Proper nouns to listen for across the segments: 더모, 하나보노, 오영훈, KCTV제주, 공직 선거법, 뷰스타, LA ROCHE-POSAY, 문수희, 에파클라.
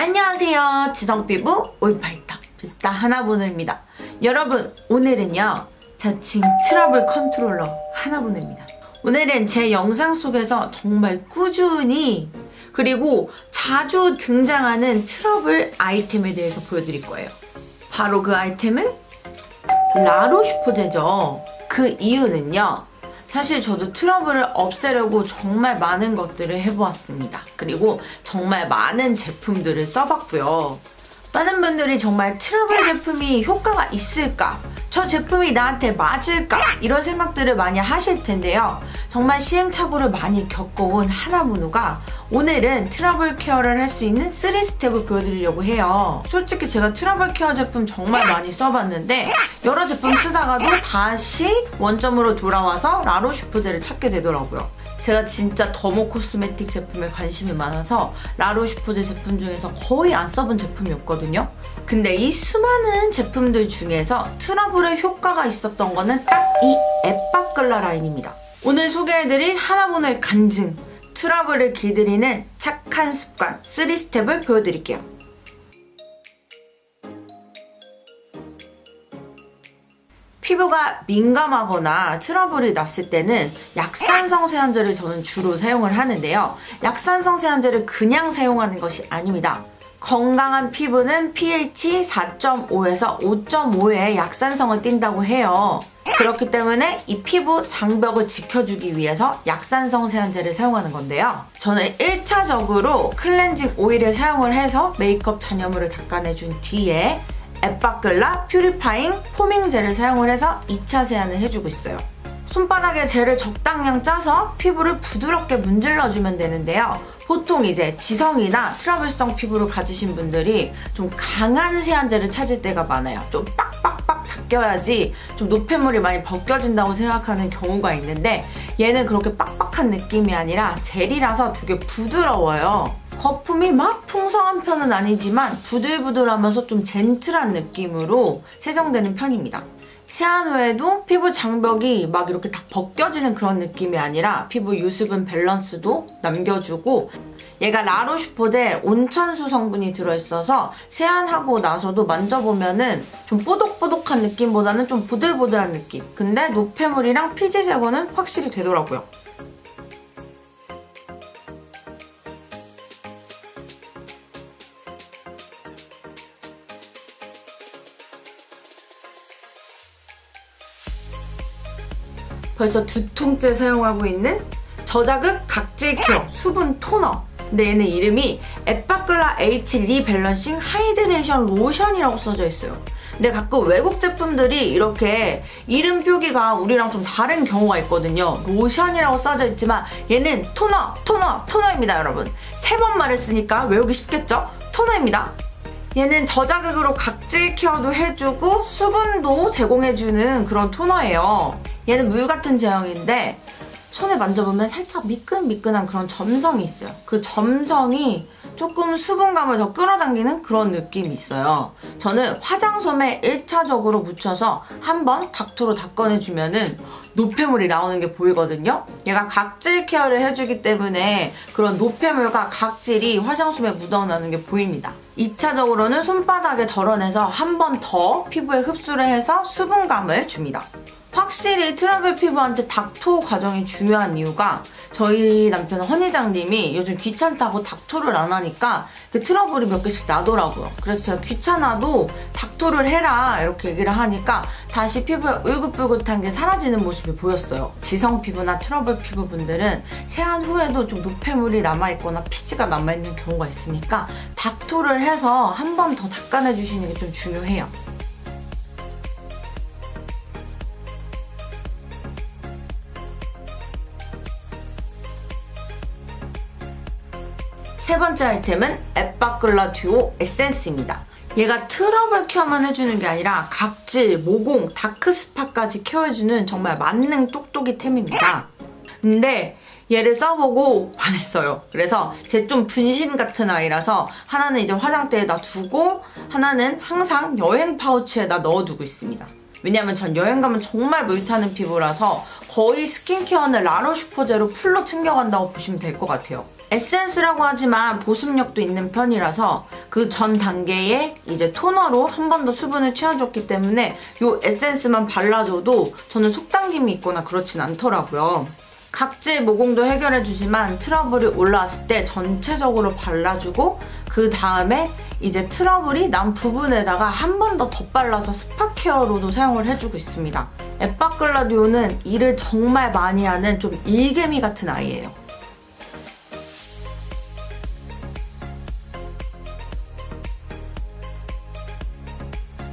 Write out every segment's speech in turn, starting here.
안녕하세요, 지성피부 올파이터 뷰스타 하나보노입니다. 여러분, 오늘은요 자칭 트러블 컨트롤러 하나보노입니다. 오늘은 제 영상 속에서 정말 꾸준히 그리고 자주 등장하는 트러블 아이템에 대해서 보여드릴 거예요. 바로 그 아이템은 라로슈포제죠. 그 이유는요, 사실 저도 트러블을 없애려고 정말 많은 것들을 해보았습니다. 그리고 정말 많은 제품들을 써봤고요. 많은 분들이 정말 트러블 제품이 효과가 있을까? 저 제품이 나한테 맞을까? 이런 생각들을 많이 하실 텐데요. 정말 시행착오를 많이 겪어온 하나보노가 오늘은 트러블 케어를 할 수 있는 3스텝을 보여드리려고 해요. 솔직히 제가 트러블 케어 제품 정말 많이 써봤는데 여러 제품 쓰다가도 다시 원점으로 돌아와서 라로슈포제를 찾게 되더라고요. 제가 진짜 더모 코스메틱 제품에 관심이 많아서 라로슈포제 제품 중에서 거의 안 써본 제품이었거든요. 근데 이 수많은 제품들 중에서 트러블에 효과가 있었던 거는 딱 이 에파클라 라인입니다. 오늘 소개해드릴 하나보노의 간증, 트러블을 길들이는 착한 습관 3스텝을 보여드릴게요. 피부가 민감하거나 트러블이 났을 때는 약산성 세안제를 저는 주로 사용을 하는데요. 약산성 세안제를 그냥 사용하는 것이 아닙니다. 건강한 피부는 pH 4.5에서 5.5의 약산성을 띈다고 해요. 그렇기 때문에 이 피부 장벽을 지켜주기 위해서 약산성 세안제를 사용하는 건데요. 저는 1차적으로 클렌징 오일을 사용을 해서 메이크업 잔여물을 닦아내준 뒤에 에파클라 퓨리파잉 포밍 젤을 사용을 해서 2차 세안을 해주고 있어요. 손바닥에 젤을 적당량 짜서 피부를 부드럽게 문질러주면 되는데요. 보통 이제 지성이나 트러블성 피부를 가지신 분들이 좀 강한 세안제를 찾을 때가 많아요. 좀 빡빡빡 닦여야지 좀 노폐물이 많이 벗겨진다고 생각하는 경우가 있는데 얘는 그렇게 빡빡한 느낌이 아니라 젤이라서 되게 부드러워요. 거품이 막 풍성한 편은 아니지만 부들부들하면서 좀 젠틀한 느낌으로 세정되는 편입니다. 세안 후에도 피부 장벽이 막 이렇게 다 벗겨지는 그런 느낌이 아니라 피부 유수분 밸런스도 남겨주고, 얘가 라로슈포제 온천수 성분이 들어있어서 세안하고 나서도 만져보면은 좀 뽀독뽀독한 느낌보다는 좀 보들보들한 느낌. 근데 노폐물이랑 피지 제거는 확실히 되더라고요. 벌써 2통째 사용하고 있는 저자극 각질 케어 수분 토너. 근데 얘는 이름이 에파클라 H 리밸런싱 하이드레이션 로션이라고 써져 있어요. 근데 가끔 외국 제품들이 이렇게 이름 표기가 우리랑 좀 다른 경우가 있거든요. 로션이라고 써져 있지만 얘는 토너, 토너, 토너입니다, 여러분. 3번 말했으니까 외우기 쉽겠죠? 토너입니다. 얘는 저자극으로 각질 케어도 해주고 수분도 제공해주는 그런 토너예요. 얘는 물 같은 제형인데 손에 만져보면 살짝 미끈미끈한 그런 점성이 있어요. 그 점성이 조금 수분감을 더 끌어당기는 그런 느낌이 있어요. 저는 화장솜에 1차적으로 묻혀서 한번 닥터로 닦아내주면은 노폐물이 나오는 게 보이거든요. 얘가 각질 케어를 해주기 때문에 그런 노폐물과 각질이 화장솜에 묻어나는 게 보입니다. 2차적으로는 손바닥에 덜어내서 한번 더 피부에 흡수를 해서 수분감을 줍니다. 확실히 트러블 피부한테 닥토 과정이 중요한 이유가 저희 남편 허니장님이 요즘 귀찮다고 닥토를 안 하니까 그 트러블이 몇 개씩 나더라고요. 그래서 제가 귀찮아도 닥토를 해라 이렇게 얘기를 하니까 다시 피부에 울긋불긋한 게 사라지는 모습이 보였어요. 지성 피부나 트러블 피부분들은 세안 후에도 좀 노폐물이 남아있거나 피지가 남아있는 경우가 있으니까 닥토를 해서 한 번 더 닦아내주시는 게 좀 중요해요. 세 번째 아이템은 에파클라 듀오 에센스입니다. 얘가 트러블 케어만 해주는 게 아니라 각질, 모공, 다크스팟까지 케어해주는 정말 만능 똑똑이 템입니다. 근데 얘를 써보고 반했어요. 그래서 제 좀 분신 같은 아이라서 하나는 이제 화장대에다 두고 하나는 항상 여행 파우치에다 넣어두고 있습니다. 왜냐면 전 여행 가면 정말 물타는 피부라서 거의 스킨케어는 라로슈포제로 풀로 챙겨간다고 보시면 될 것 같아요. 에센스라고 하지만 보습력도 있는 편이라서 그 전 단계에 이제 토너로 한 번 더 수분을 채워줬기 때문에 이 에센스만 발라줘도 저는 속당김이 있거나 그렇진 않더라고요. 각질 모공도 해결해주지만 트러블이 올라왔을 때 전체적으로 발라주고 그 다음에 이제 트러블이 난 부분에다가 한 번 더 덧발라서 스파케어로도 사용을 해주고 있습니다. 에파클라 듀오는 일을 정말 많이 하는 좀 일개미 같은 아이예요.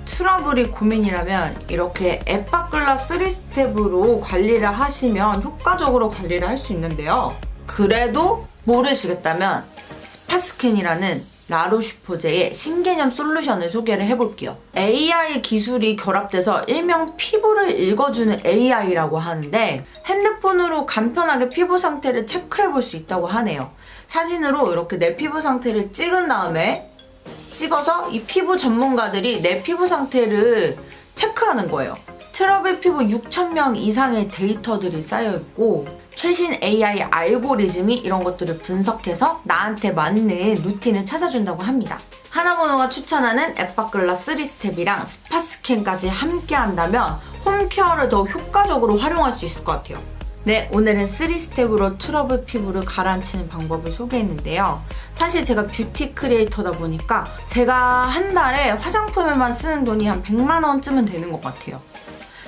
트러블이 고민이라면 이렇게 에파클라 3스텝으로 관리를 하시면 효과적으로 관리를 할 수 있는데요. 그래도 모르시겠다면 스파스킨이라는 라로슈포제의 신개념 솔루션을 소개를 해볼게요. AI 기술이 결합돼서 일명 피부를 읽어주는 AI라고 하는데 핸드폰으로 간편하게 피부 상태를 체크해볼 수 있다고 하네요. 사진으로 이렇게 내 피부 상태를 찍은 다음에 찍어서 이 피부 전문가들이 내 피부 상태를 체크하는 거예요. 트러블 피부 6,000명 이상의 데이터들이 쌓여있고 최신 AI 알고리즘이 이런 것들을 분석해서 나한테 맞는 루틴을 찾아준다고 합니다. 하나보노가 추천하는 에파클라 3스텝이랑 스파스캔까지 함께 한다면 홈케어를 더 효과적으로 활용할 수 있을 것 같아요. 네, 오늘은 3스텝으로 트러블 피부를 가라앉히는 방법을 소개했는데요. 사실 제가 뷰티 크리에이터다 보니까 제가 한 달에 화장품에만 쓰는 돈이 한 100만 원쯤은 되는 것 같아요.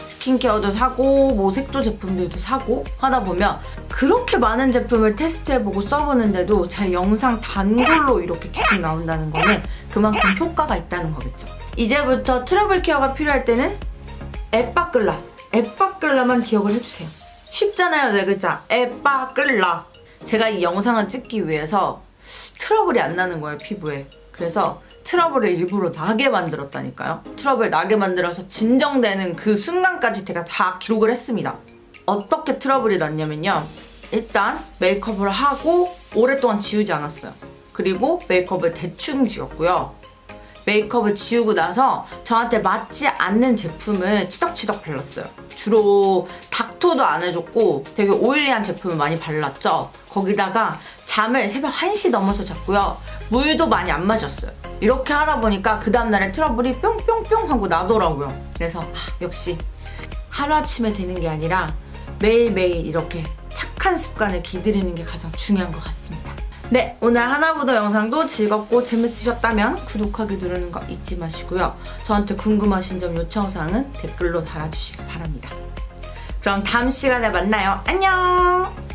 스킨케어도 사고 뭐 색조 제품들도 사고 하다 보면 그렇게 많은 제품을 테스트해보고 써보는데도 제 영상 단골로 이렇게 계속 나온다는 거는 그만큼 효과가 있다는 거겠죠. 이제부터 트러블 케어가 필요할 때는 에파클라만 기억을 해주세요. 쉽잖아요, 네 글자. 에파클라. 제가 이 영상을 찍기 위해서 트러블이 안 나는 거예요, 피부에. 그래서 트러블을 일부러 나게 만들었다니까요. 트러블 나게 만들어서 진정되는 그 순간까지 제가 다 기록을 했습니다. 어떻게 트러블이 났냐면요. 일단 메이크업을 하고 오랫동안 지우지 않았어요. 그리고 메이크업을 대충 지웠고요. 메이크업을 지우고 나서 저한테 맞지 않는 제품을 치덕치덕 발랐어요. 주로 닥터도 안 해줬고 되게 오일리한 제품을 많이 발랐죠. 거기다가 잠을 새벽 1시 넘어서 잤고요. 물도 많이 안 마셨어요. 이렇게 하다 보니까 그 다음날에 트러블이 뿅뿅뿅 하고 나더라고요. 그래서 역시 하루아침에 되는 게 아니라 매일매일 이렇게 착한 습관을 기들이는 게 가장 중요한 것 같습니다. 네, 오늘 하나보노 영상도 즐겁고 재밌으셨다면 구독하기 누르는 거 잊지 마시고요. 저한테 궁금하신 점 요청사항은 댓글로 달아주시기 바랍니다. 그럼 다음 시간에 만나요. 안녕!